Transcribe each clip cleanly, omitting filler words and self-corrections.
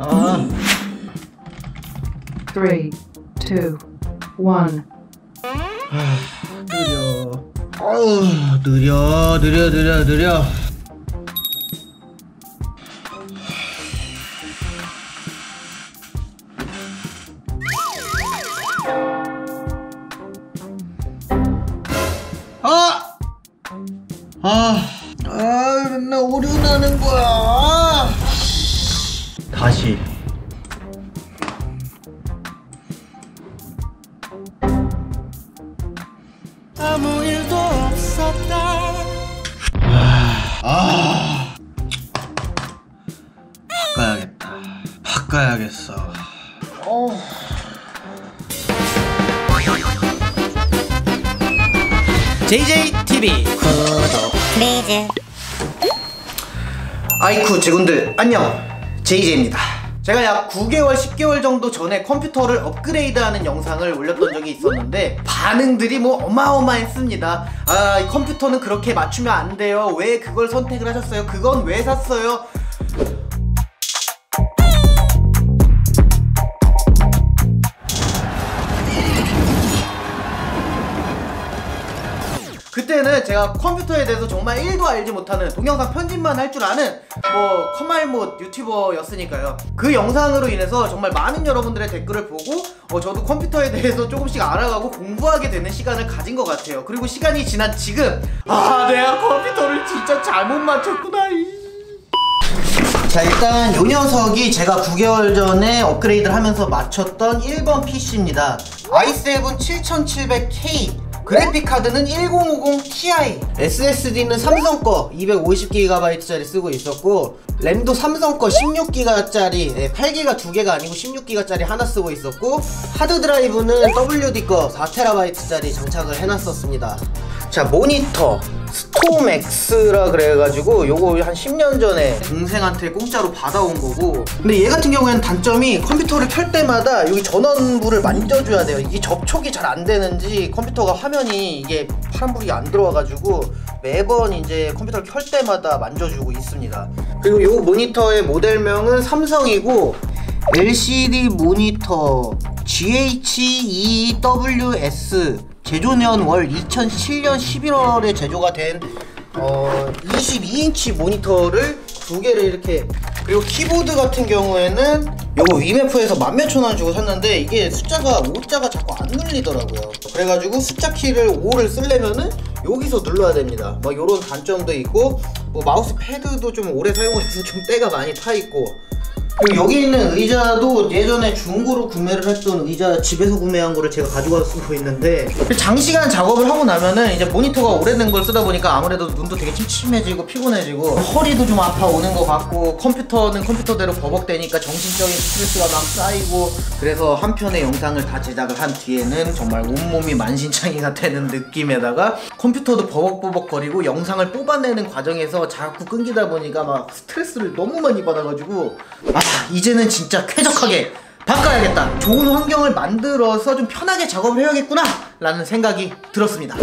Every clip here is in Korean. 3, 2, 1. 느려. 어우, 느려. 맨날 오류 나는 거야. 다시. 아무 일도 없었다. 바꿔야겠다. 바꿔야겠어. JJTV 구독 플리즈. 아이쿠 제군들 안녕, JJ입니다. 제가 약 9개월 10개월 정도 전에 컴퓨터를 업그레이드하는 영상을 올렸던 적이 있었는데 반응들이 뭐 어마어마했습니다. 아, 이 컴퓨터는 그렇게 맞추면 안 돼요. 왜 그걸 선택을 하셨어요? 그건 왜 샀어요? 그때는 제가 컴퓨터에 대해서 정말 1도 알지 못하는, 동영상 편집만 할 줄 아는 뭐 커말못 유튜버였으니까요. 그 영상으로 인해서 정말 많은 여러분들의 댓글을 보고 저도 컴퓨터에 대해서 조금씩 알아가고 공부하게 되는 시간을 가진 것 같아요. 그리고 시간이 지난 지금, 내가 컴퓨터를 진짜 잘못 맞췄구나. 자, 일단 요 녀석이 제가 9개월 전에 업그레이드를 하면서 맞췄던 1번 PC입니다 i7-7700K. 그래픽카드는 1050Ti, SSD는 삼성거 250GB짜리 쓰고 있었고, 램도 삼성거 16GB짜리 8기가 2개가 아니고 16GB짜리 하나 쓰고 있었고, 하드드라이브는 WD거 4TB짜리 장착을 해놨었습니다. 자, 모니터 스톰X라 그래가지고 요거 한 10년 전에 동생한테 공짜로 받아온 거고, 근데 얘 같은 경우에는 단점이 컴퓨터를 켤 때마다 여기 전원부를 만져줘야 돼요. 이게 접촉이 잘 안 되는지 컴퓨터가 화면이 이게 파란불이 안 들어와가지고 매번 이제 컴퓨터를 켤 때마다 만져주고 있습니다. 그리고 요 모니터의 모델명은 삼성이고, LCD 모니터 GHEWS, 제조년 월 2007년 11월에 제조가 된 22인치 모니터를 두 개를 이렇게. 그리고 키보드 같은 경우에는 요거 위메프에서 10,000몇 원 주고 샀는데 이게 숫자가 5자가 자꾸 안 눌리더라고요. 그래가지고 숫자 키를 5를 쓰려면은 여기서 눌러야 됩니다. 막 요런 단점도 있고, 뭐 마우스 패드도 좀 오래 사용해서 좀 때가 많이 타있고, 그리고 여기 있는 의자도 예전에 중고로 구매를 했던 의자, 집에서 구매한 거를 제가 가져가서 쓰고 있는데, 장시간 작업을 하고 나면은 이제 모니터가 오래된 걸 쓰다 보니까 아무래도 눈도 되게 침침해지고 피곤해지고 허리도 좀 아파오는 것 같고, 컴퓨터는 컴퓨터대로 버벅대니까 정신적인 스트레스가 막 쌓이고, 그래서 한 편의 영상을 다 제작을 한 뒤에는 정말 온몸이 만신창이가 되는 느낌에다가 컴퓨터도 버벅버벅거리고 영상을 뽑아내는 과정에서 자꾸 끊기다 보니까 막 스트레스를 너무 많이 받아가지고 이제는 진짜 쾌적하게 바꿔야겠다, 좋은 환경을 만들어서 좀 편하게 작업을 해야겠구나 라는 생각이 들었습니다.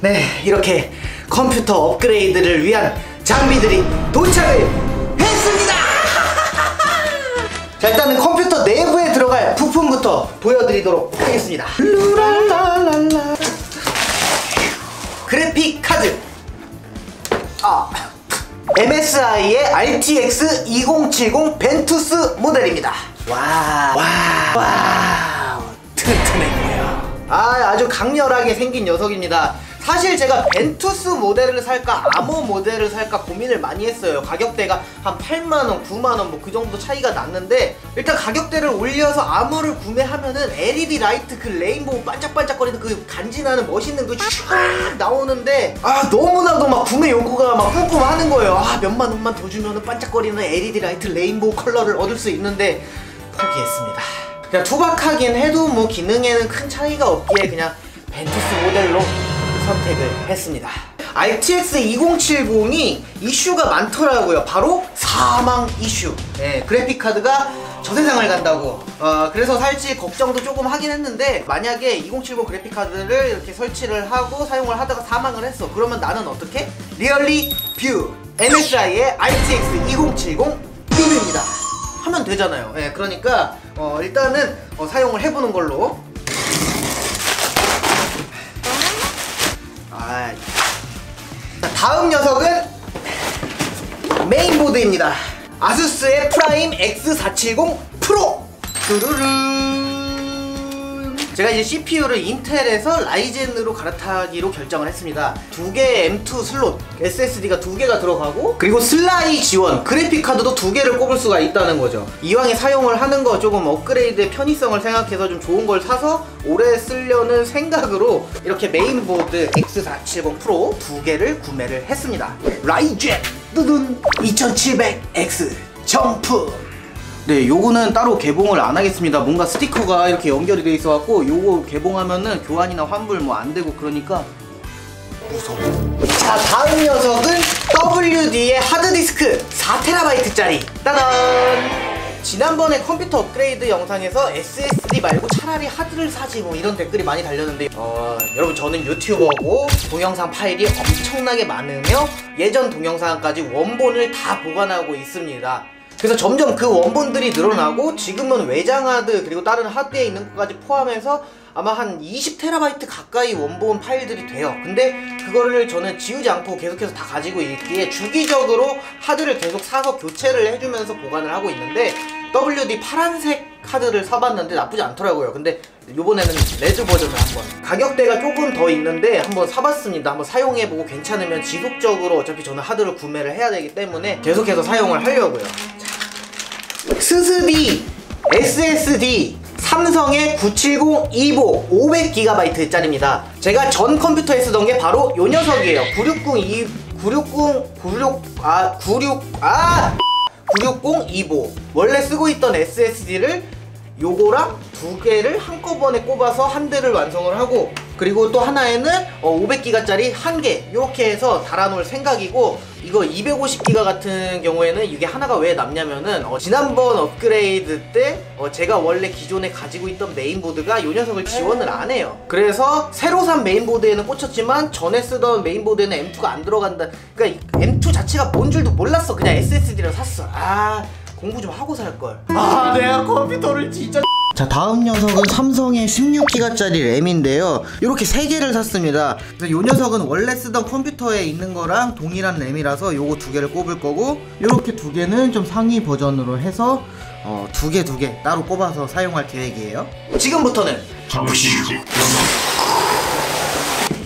네, 이렇게 컴퓨터 업그레이드를 위한 장비들이 도착을 했습니다. 자, 일단은 컴퓨터 내부에 들어갈 부품부터 보여드리도록 하겠습니다. 룰랄랄랄라. 그래픽 카드, MSI의 RTX 2070 벤투스 모델입니다. 와우 튼튼해요. 아주 강렬하게 생긴 녀석입니다. 사실 제가 벤투스 모델을 살까 암호 모델을 살까 고민을 많이 했어요. 가격대가 한 8만원 9만원 뭐 그 정도 차이가 났는데, 일단 가격대를 올려서 암호를 구매하면은 LED 라이트 그 레인보우 반짝반짝거리는 그 간지나는 멋있는 그 슉 나오는데, 너무나도 막 구매 욕구가 막 뿜뿜하는 거예요. 몇만 원만 더 주면은 반짝거리는 LED 라이트 레인보우 컬러를 얻을 수 있는데 포기했습니다. 그냥 투박하긴 해도 뭐 기능에는 큰 차이가 없기에 그냥 벤투스 모델로 선택을 했습니다. RTX 2070이 이슈가 많더라고요. 바로 사망 이슈. 그래픽카드가 저 세상을 간다고. 그래서 살지 걱정도 조금 하긴 했는데, 만약에 2070 그래픽카드를 이렇게 설치를 하고 사용을 하다가 사망을 했어. 그러면 나는 어떻게? 리얼리 뷰 MSI의 RTX 2070 EVO입니다 하면 되잖아요. 예, 그러니까 일단은 사용을 해보는 걸로. 자, 다음 녀석은 메인보드입니다. 아수스의 프라임 X470 프로! 뚜루룽. 제가 이제 CPU를 인텔에서 라이젠으로 갈아타기로 결정을 했습니다. 두 개의 M2 슬롯, SSD가 두 개가 들어가고, 그리고 슬라이 지원, 그래픽카드도 두 개를 꼽을 수가 있다는 거죠. 이왕에 사용을 하는 거 조금 업그레이드의 편의성을 생각해서 좀 좋은 걸 사서 오래 쓰려는 생각으로 이렇게 메인보드 X470 프로 두 개를 구매를 했습니다. 라이젠! 두둔 2700X 정품. 네, 요거는 따로 개봉을 안 하겠습니다. 뭔가 스티커가 이렇게 연결이 돼 있어 갖고 요거 개봉하면은 교환이나 환불 뭐 안 되고 그러니까 무서워. 자, 다음 녀석은 WD의 하드디스크 4TB짜리. 따단. 지난번에 컴퓨터 업그레이드 영상에서 SSD 말고 차라리 하드를 사지 뭐 이런 댓글이 많이 달렸는데, 여러분, 저는 유튜버고 동영상 파일이 엄청나게 많으며 예전 동영상까지 원본을 다 보관하고 있습니다. 그래서 점점 그 원본들이 늘어나고, 지금은 외장하드 그리고 다른 하드에 있는 것까지 포함해서 아마 한 20TB 가까이 원본 파일들이 돼요. 근데 그거를 저는 지우지 않고 계속해서 다 가지고 있기에 주기적으로 하드를 계속 사서 교체를 해주면서 보관을 하고 있는데, WD 파란색 하드를 사봤는데 나쁘지 않더라고요. 근데 요번에는 레드 버전을 한번, 가격대가 조금 더 있는데 한번 사봤습니다. 한번 사용해보고 괜찮으면 지속적으로, 어차피 저는 하드를 구매를 해야 되기 때문에 계속해서 사용을 하려고요. 자, 스스디 SSD 삼성의 970 EVO 500GB 짜리입니다. 제가 전 컴퓨터에 쓰던 게 바로 요 녀석이에요. 960 EVO. 원래 쓰고 있던 SSD를 요거랑 두 개를 한꺼번에 꼽아서 한 대를 완성을 하고, 그리고 또 하나에는 500기가짜리 한 개, 이렇게 해서 달아놓을 생각이고, 이거 250기가 같은 경우에는 이게 하나가 왜 남냐면은, 지난번 업그레이드 때 제가 원래 기존에 가지고 있던 메인보드가 이 녀석을 지원을 안 해요. 그래서 새로 산 메인보드에는 꽂혔지만 전에 쓰던 메인보드에는 M2가 안 들어간다. 그러니까 M2 자체가 뭔 줄도 몰랐어. 그냥 SSD를 샀어. 아, 공부 좀 하고 살걸. 아, 내가 컴퓨터를 진짜. 자, 다음 녀석은 삼성의 16기가짜리 램인데요, 이렇게 3개를 샀습니다. 그래서 이 녀석은 원래 쓰던 컴퓨터에 있는 거랑 동일한 램이라서 요거 2개를 꼽을 거고, 이렇게 2개는 좀 상위 버전으로 해서 2개 따로 꼽아서 사용할 계획이에요. 지금부터는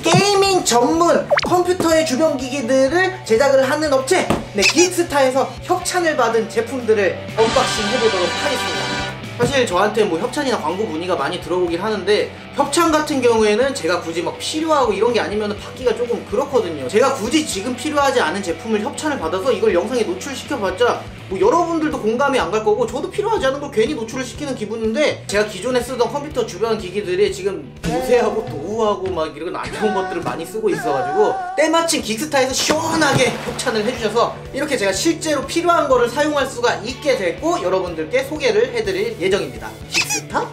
게이밍 전문 컴퓨터의 주변 기기들을 제작을 하는 업체, 네, 기스타에서 협찬을 받은 제품들을 언박싱 해보도록 하겠습니다. 사실 저한테 뭐 협찬이나 광고 문의가 많이 들어오긴 하는데, 협찬 같은 경우에는 제가 굳이 막 필요하고 이런 게 아니면 받기가 조금 그렇거든요. 제가 굳이 지금 필요하지 않은 제품을 협찬을 받아서 이걸 영상에 노출시켜봤자 뭐 여러분들도 공감이 안 갈 거고, 저도 필요하지 않은 걸 괜히 노출을 시키는 기분인데, 제가 기존에 쓰던 컴퓨터 주변 기기들이 지금 무쇠하고 도우하고 막 이런 안 좋은 것들을 많이 쓰고 있어가지고, 때마침 기스타에서 시원하게 협찬을 해주셔서 이렇게 제가 실제로 필요한 거를 사용할 수가 있게 됐고, 여러분들께 소개를 해드릴 예정입니다. 기스타?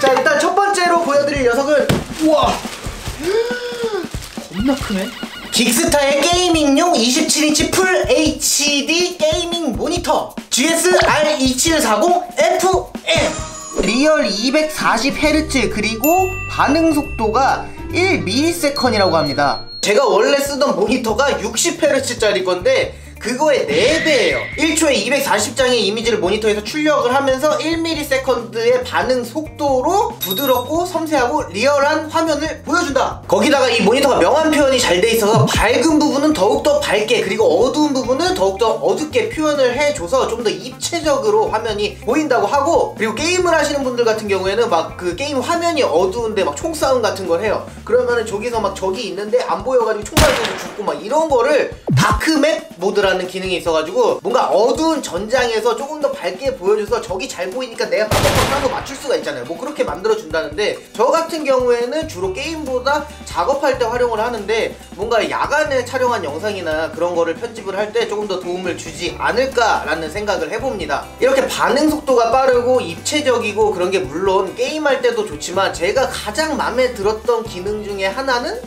자, 일단 첫 번째로 보여드릴 녀석은, 우와, 겁나 크네. 기스타의 게이밍용 27인치 풀 HD 게이밍 모니터 GSR2740FM. 리얼 240Hz, 그리고 반응 속도가 1ms이라고 합니다. 제가 원래 쓰던 모니터가 60Hz짜리 건데 그거의 4배예요. 1초에 240장의 이미지를 모니터에서 출력을 하면서 1ms의 반응 속도로 부드럽고 섬세하고 리얼한 화면을 보여준다. 거기다가 이 모니터가 명암 표현이 잘 돼 있어서 밝은 부분은 더욱더 밝게, 그리고 어두운 부분은 더욱더 어둡게 표현을 해줘서 좀 더 입체적으로 화면이 보인다고 하고, 그리고 게임을 하시는 분들 같은 경우에는 막 그 게임 화면이 어두운데 막 총싸움 같은 걸 해요. 그러면은 저기서 막 적이 있는데 안 보여가지고 총 맞아서 죽고 막 이런 거를 다크맵 모드라는 기능이 있어가지고 뭔가 어두운 전장에서 조금 더 밝게 보여줘서 적이 잘 보이니까 내가 빠져서 맞출 수가 있잖아요. 뭐 그렇게 만들어준다는데, 저 같은 경우에는 주로 게임보다 작업할 때 활용을 하는데 뭔가 야간에 촬영한 영상이나 그런 거를 편집을 할 때 조금 더 도움을 주지 않을까라는 생각을 해봅니다. 이렇게 반응 속도가 빠르고 입체적이고 그런 게 물론 게임할 때도 좋지만, 제가 가장 마음에 들었던 기능 중에 하나는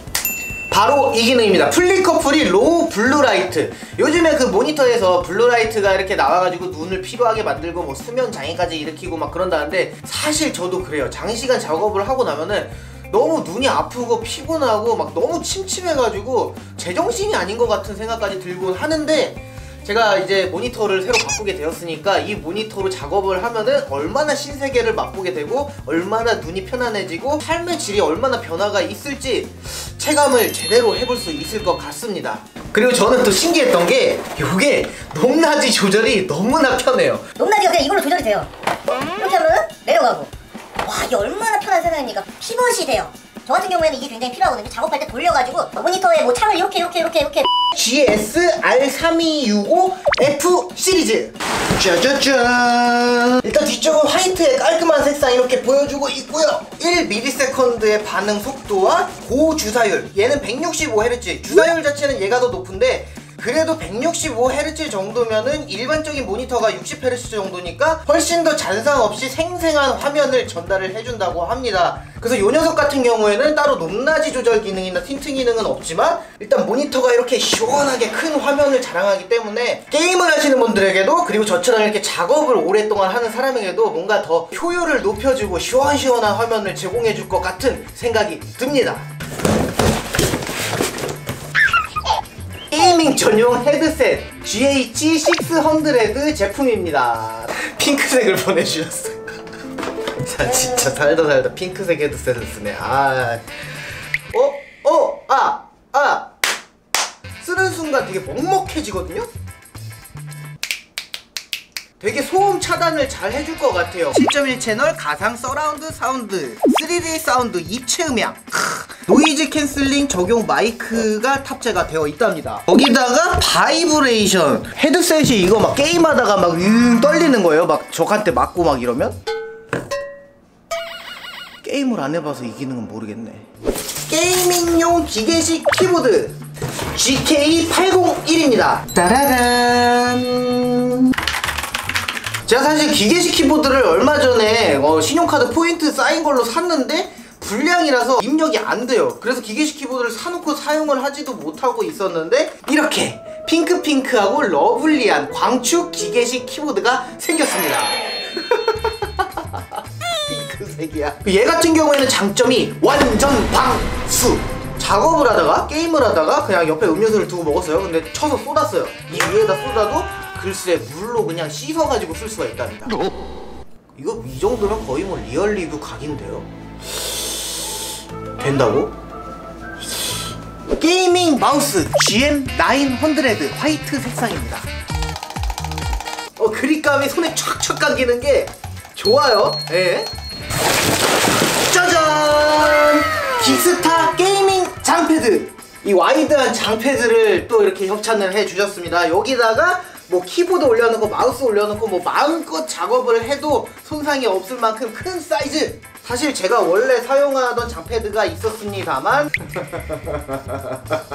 바로 이 기능입니다. 플리커풀이 로우 블루라이트. 요즘에 그 모니터에서 블루라이트가 이렇게 나와가지고 눈을 피로하게 만들고 뭐 수면장애까지 일으키고 막 그런다는데, 사실 저도 그래요. 장시간 작업을 하고 나면은 너무 눈이 아프고 피곤하고 막 너무 침침해가지고 제정신이 아닌 것 같은 생각까지 들곤 하는데, 제가 이제 모니터를 새로 바꾸게 되었으니까 이 모니터로 작업을 하면은 얼마나 신세계를 맛보게 되고 얼마나 눈이 편안해지고 삶의 질이 얼마나 변화가 있을지 체감을 제대로 해볼 수 있을 것 같습니다. 그리고 저는 또 신기했던 게, 요게 높낮이 조절이 너무나 편해요. 높낮이가 그냥 이걸로 조절이 돼요. 이렇게 하면은 내려가고, 와, 이게 얼마나 편한 세상입니까. 피벗이 돼요. 저 같은 경우에는 이게 굉장히 필요하거든요. 작업할 때 돌려가지고 모니터에 뭐 창을 이렇게 GSR3265F 시리즈. 짜자잔. 일단 뒤쪽은 화이트의 깔끔한 색상 이렇게 보여주고 있고요. 1ms의 반응 속도와 고주사율, 얘는 165Hz. 주사율 자체는 얘가 더 높은데 그래도 165Hz 정도면은 일반적인 모니터가 60Hz 정도니까 훨씬 더 잔상 없이 생생한 화면을 전달을 해준다고 합니다. 그래서 이 녀석 같은 경우에는 따로 높낮이 조절 기능이나 틴트 기능은 없지만, 일단 모니터가 이렇게 시원하게 큰 화면을 자랑하기 때문에 게임을 하시는 분들에게도, 그리고 저처럼 이렇게 작업을 오랫동안 하는 사람에게도 뭔가 더 효율을 높여주고 시원시원한 화면을 제공해줄 것 같은 생각이 듭니다. 게이밍 전용 헤드셋 GH600 제품입니다. 핑크색을 보내주셨어요. 자, 진짜 살다 핑크색 헤드셋을 쓰네. 아, 쓰는 순간 되게 먹먹해지거든요? 되게 소음 차단을 잘 해줄 것 같아요. 7.1 채널 가상 서라운드 사운드, 3D 사운드, 입체 음향, 노이즈 캔슬링 적용 마이크가 탑재가 되어 있답니다. 거기다가 바이브레이션. 헤드셋이 이거 막 게임하다가 막 떨리는 거예요. 막 적한테 맞고 막 이러면? 게임을 안 해봐서 이 기능은 모르겠네. 게이밍용 기계식 키보드 GK801입니다. 따라란. 제가 사실 기계식 키보드를 얼마 전에 신용카드 포인트 쌓인 걸로 샀는데 불량이라서 입력이 안 돼요. 그래서 기계식 키보드를 사놓고 사용을 하지도 못하고 있었는데, 이렇게 핑크핑크하고 러블리한 광축 기계식 키보드가 생겼습니다. 핑크색이야. 얘 같은 경우에는 장점이 완전 방수. 작업을 하다가 게임을 하다가 그냥 옆에 음료수를 두고 먹었어요. 근데 쳐서 쏟았어요. 이 위에다 쏟아도 글쎄 물로 그냥 씻어가지고 쓸 수가 있답니다. 이거 이 정도면 거의 뭐 리얼 리뷰 각인데요? 된다고? 게이밍 마우스 GM900 화이트 색상입니다. 그립감이 손에 촥촥 감기는 게 좋아요. 예. 짜잔! 기스타 게이밍 장패드. 이 와이드한 장패드를 또 이렇게 협찬을 해주셨습니다. 여기다가 뭐 키보드 올려놓고 마우스 올려놓고 뭐 마음껏 작업을 해도 손상이 없을 만큼 큰 사이즈. 사실 제가 원래 사용하던 장패드가 있었습니다만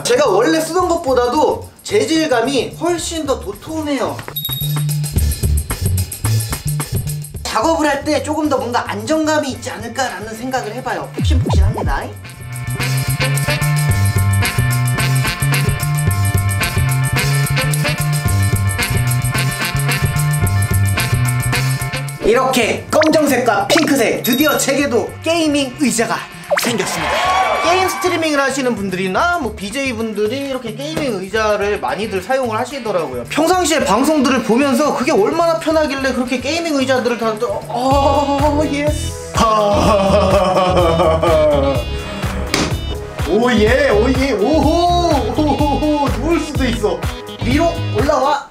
제가 원래 쓰던 것보다도 재질감이 훨씬 더 도톰해요. 작업을 할 때 조금 더 뭔가 안정감이 있지 않을까라는 생각을 해봐요. 폭신폭신합니다. 이렇게 검정색과 핑크색, 드디어 제게도 게이밍 의자가 생겼습니다. 게임 스트리밍을 하시는 분들이나 뭐 BJ분들이 이렇게 게이밍 의자를 많이들 사용을 하시더라고요. 평상시에 방송들을 보면서 그게 얼마나 편하길래 그렇게 게이밍 의자들을 다... 오예 오예 오호 누울 수도 있어. 위로 올라와.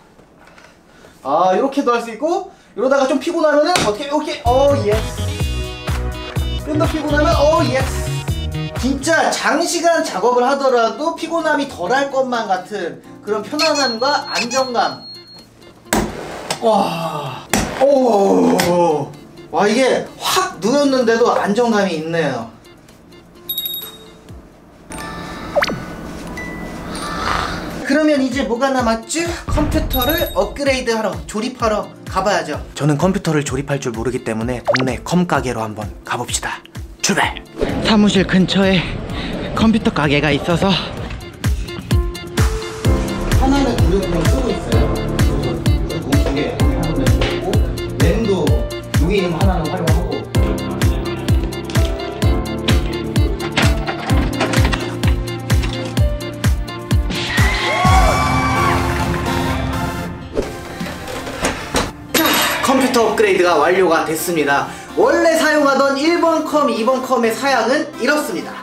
아, 이렇게도 할 수 있고, 이러다가 좀 피곤하면은 어떻게 이렇게 예스. 좀 더 피곤하면 예스. 진짜 장시간 작업을 하더라도 피곤함이 덜할 것만 같은 그런 편안함과 안정감. 와, 오, 와, 이게 확 누웠는데도 안정감이 있네요. 그러면 이제 뭐가 남았죠? 컴퓨터를 업그레이드하러, 조립하러 가봐야죠. 저는 컴퓨터를 조립할 줄 모르기 때문에 동네 컴가게로 한번 가봅시다. 출발! 사무실 근처에 컴퓨터 가게가 있어서 하나는 무료로 쓰고 있어요. 공중에 하나는 쓰고, 램도 여기 있는 하나는 활용하고. 컴퓨터 업그레이드가 완료가 됐습니다. 원래 사용하던 1번 컴, 2번 컴의 사양은 이렇습니다.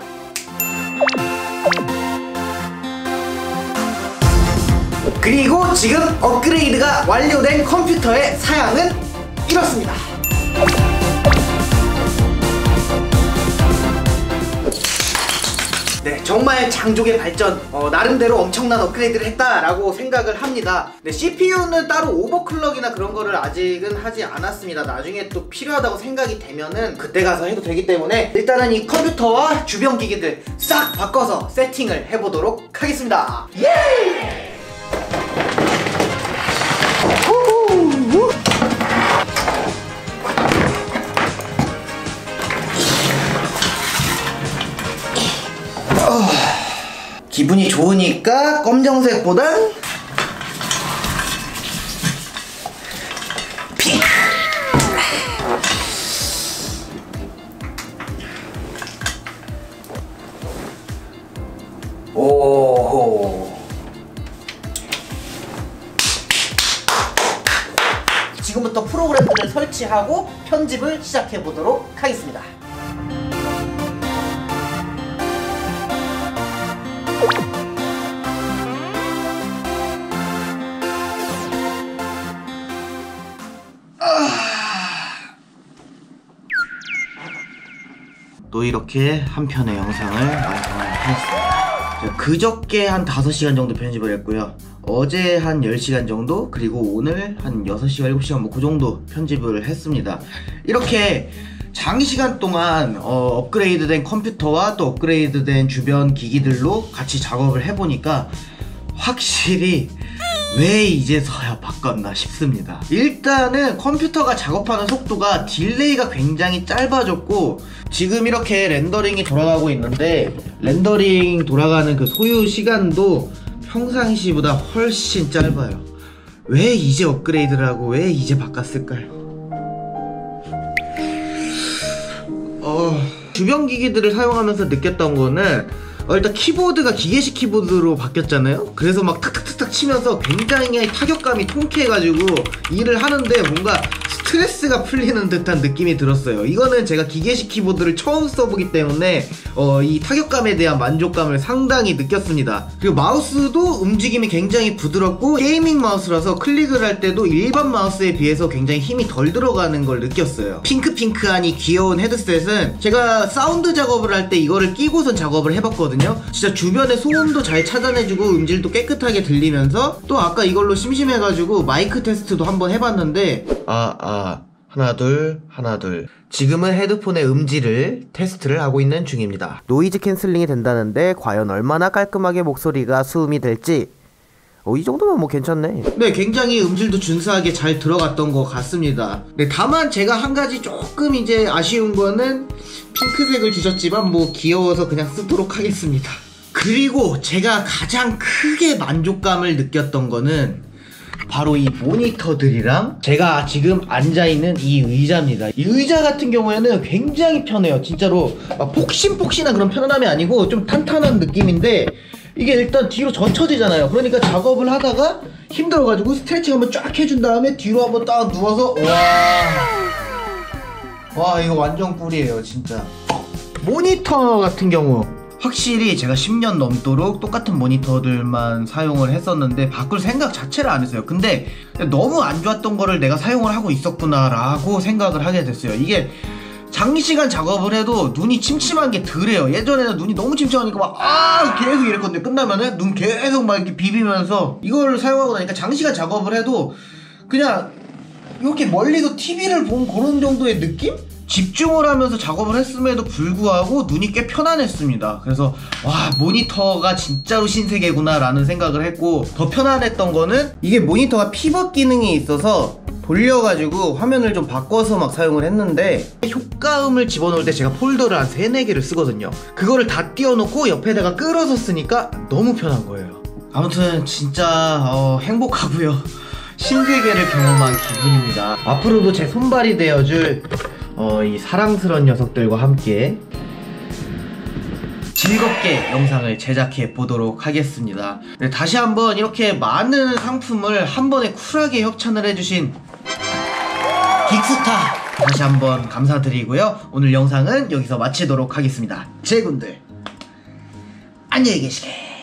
그리고 지금 업그레이드가 완료된 컴퓨터의 사양은 이렇습니다. 네, 정말 장족의 발전, 나름대로 엄청난 업그레이드를 했다라고 생각을 합니다. 네, CPU는 따로 오버클럭이나 그런 거를 아직은 하지 않았습니다. 나중에 또 필요하다고 생각이 되면은 그때 가서 해도 되기 때문에 일단은 이 컴퓨터와 주변 기기들 싹 바꿔서 세팅을 해보도록 하겠습니다. 예! 기분이 좋으니까 검정색보단 핑! 오호, 지금부터 프로그램들을 설치하고 편집을 시작해 보도록 하겠습니다. 또 이렇게 한 편의 영상을 완성을 했습니다. 그저께 한 5시간 정도 편집을 했고요, 어제 한 10시간 정도, 그리고 오늘 한 6시간, 7시간 뭐 그 정도 편집을 했습니다. 이렇게 장시간 동안 업그레이드된 컴퓨터와 또 업그레이드된 주변 기기들로 같이 작업을 해보니까 확실히 왜 이제서야 바꿨나 싶습니다. 일단은 컴퓨터가 작업하는 속도가, 딜레이가 굉장히 짧아졌고, 지금 이렇게 렌더링이 돌아가고 있는데 렌더링 돌아가는 그 소요 시간도 평상시보다 훨씬 짧아요. 왜 이제 업그레이드를 하고 왜 이제 바꿨을까요? 주변 기기들을 사용하면서 느꼈던 거는, 일단 키보드가 기계식 키보드로 바뀌었잖아요. 그래서 막 탁탁탁탁 치면서 굉장히 타격감이 통쾌해가지고 일을 하는데 뭔가 스트레스가 풀리는 듯한 느낌이 들었어요. 이거는 제가 기계식 키보드를 처음 써보기 때문에 이 타격감에 대한 만족감을 상당히 느꼈습니다. 그리고 마우스도 움직임이 굉장히 부드럽고, 게이밍 마우스라서 클릭을 할 때도 일반 마우스에 비해서 굉장히 힘이 덜 들어가는 걸 느꼈어요. 핑크핑크하니 귀여운 헤드셋은 제가 사운드 작업을 할 때 이거를 끼고선 작업을 해봤거든요. 진짜 주변의 소음도 잘 찾아내주고 음질도 깨끗하게 들리면서, 또 아까 이걸로 심심해가지고 마이크 테스트도 한번 해봤는데 하나 둘, 하나 둘. 지금은 헤드폰의 음질을 테스트를 하고 있는 중입니다. 노이즈 캔슬링이 된다는데 과연 얼마나 깔끔하게 목소리가 수음이 될지. 이 정도면 뭐 괜찮네. 네, 굉장히 음질도 준수하게 잘 들어갔던 것 같습니다. 네, 다만 제가 한 가지 조금 이제 아쉬운 거는, 핑크색을 주셨지만 뭐 귀여워서 그냥 쓰도록 하겠습니다. 그리고 제가 가장 크게 만족감을 느꼈던 거는 바로 이 모니터들이랑 제가 지금 앉아있는 이 의자입니다. 이 의자 같은 경우에는 굉장히 편해요. 진짜로 막 폭신폭신한 그런 편안함이 아니고 좀 탄탄한 느낌인데, 이게 일단 뒤로 젖혀지잖아요. 그러니까 작업을 하다가 힘들어가지고 스트레칭 한번 쫙 해준 다음에 뒤로 한번 딱 누워서, 와 이거 완전 꿀이에요 진짜. 모니터 같은 경우 확실히 제가 10년 넘도록 똑같은 모니터들만 사용을 했었는데 바꿀 생각 자체를 안 했어요. 근데 너무 안 좋았던 거를 내가 사용을 하고 있었구나 라고 생각을 하게 됐어요. 이게 장시간 작업을 해도 눈이 침침한 게 덜해요. 예전에는 눈이 너무 침침하니까 막 아 계속 이랬거든요. 끝나면은 눈 계속 막 이렇게 비비면서 이걸 사용하고 나니까 장시간 작업을 해도 그냥 이렇게 멀리서 TV를 본 그런 정도의 느낌? 집중을 하면서 작업을 했음에도 불구하고 눈이 꽤 편안했습니다. 그래서 와 모니터가 진짜로 신세계구나 라는 생각을 했고, 더 편안했던 거는 이게 모니터가 피벗 기능이 있어서 돌려가지고 화면을 좀 바꿔서 막 사용을 했는데, 효과음을 집어넣을 때 제가 폴더를 한 3-4개를 쓰거든요. 그거를 다 띄워놓고 옆에다가 끌어서 쓰니까 너무 편한 거예요. 아무튼 진짜 행복하고요, 신세계를 경험한 기분입니다. 앞으로도 제 손발이 되어줄 이 사랑스러운 녀석들과 함께 즐겁게 영상을 제작해 보도록 하겠습니다. 네, 다시 한번 이렇게 많은 상품을 한 번에 쿨하게 협찬을 해주신 긱스타 다시 한번 감사드리고요. 오늘 영상은 여기서 마치도록 하겠습니다. 제군들 안녕히 계시게.